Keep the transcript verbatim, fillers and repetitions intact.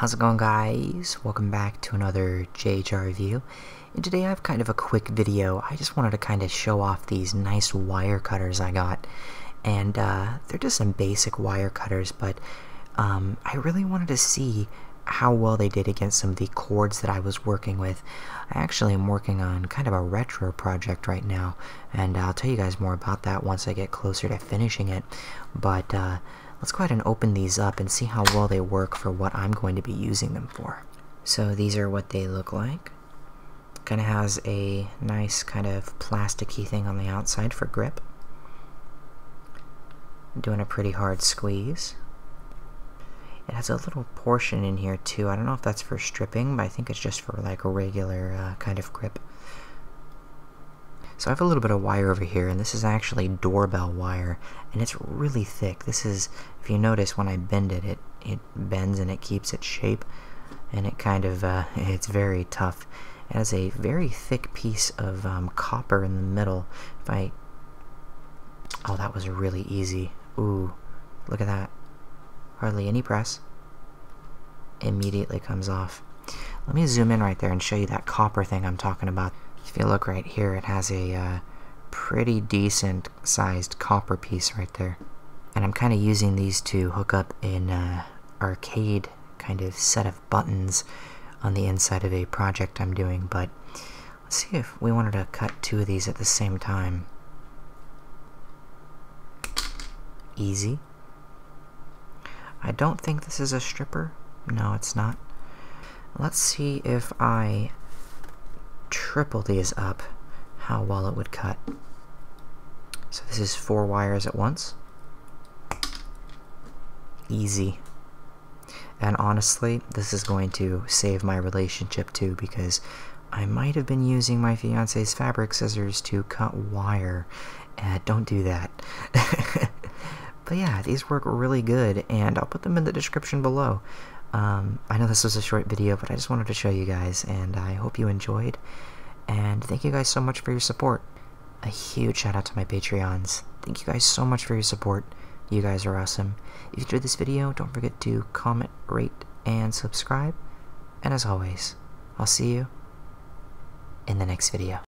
How's it going, guys? Welcome back to another J H R review, and today I have kind of a quick video. I just wanted to kind of show off these nice wire cutters I got, and uh, they're just some basic wire cutters, but um, I really wanted to see how well they did against some of the cords that I was working with. I actually am working on kind of a retro project right now, and I'll tell you guys more about that once I get closer to finishing it, but uh, let's go ahead and open these up and see how well they work for what I'm going to be using them for. So these are what they look like. Kind of has a nice kind of plasticky thing on the outside for grip. I'm doing a pretty hard squeeze. It has a little portion in here too. I don't know if that's for stripping, but I think it's just for like a regular uh, kind of grip. So I have a little bit of wire over here, and this is actually doorbell wire, and it's really thick. This is, if you notice, when I bend it, it, it bends and it keeps its shape, and it kind of, uh, it's very tough. It has a very thick piece of um, copper in the middle. If I, oh, that was really easy. Ooh, look at that. Hardly any press. Immediately comes off. Let me zoom in right there and show you that copper thing I'm talking about. If you look right here, it has a uh, pretty decent sized copper piece right there. And I'm kind of using these to hook up an uh, arcade kind of set of buttons on the inside of a project I'm doing, but let's see if we wanted to cut two of these at the same time. Easy. I don't think this is a stripper. No, it's not. Let's see if I triple these up, how well it would cut. So this is four wires at once. Easy. And honestly, this is going to save my relationship too, because I might have been using my fiance's fabric scissors to cut wire. Uh, don't do that. But yeah, these work really good, and I'll put them in the description below. Um, I know this was a short video, but I just wanted to show you guys, and I hope you enjoyed, and thank you guys so much for your support. A huge shout out to my Patreons. Thank you guys so much for your support. You guys are awesome. If you enjoyed this video, don't forget to comment, rate, and subscribe, and as always, I'll see you in the next video.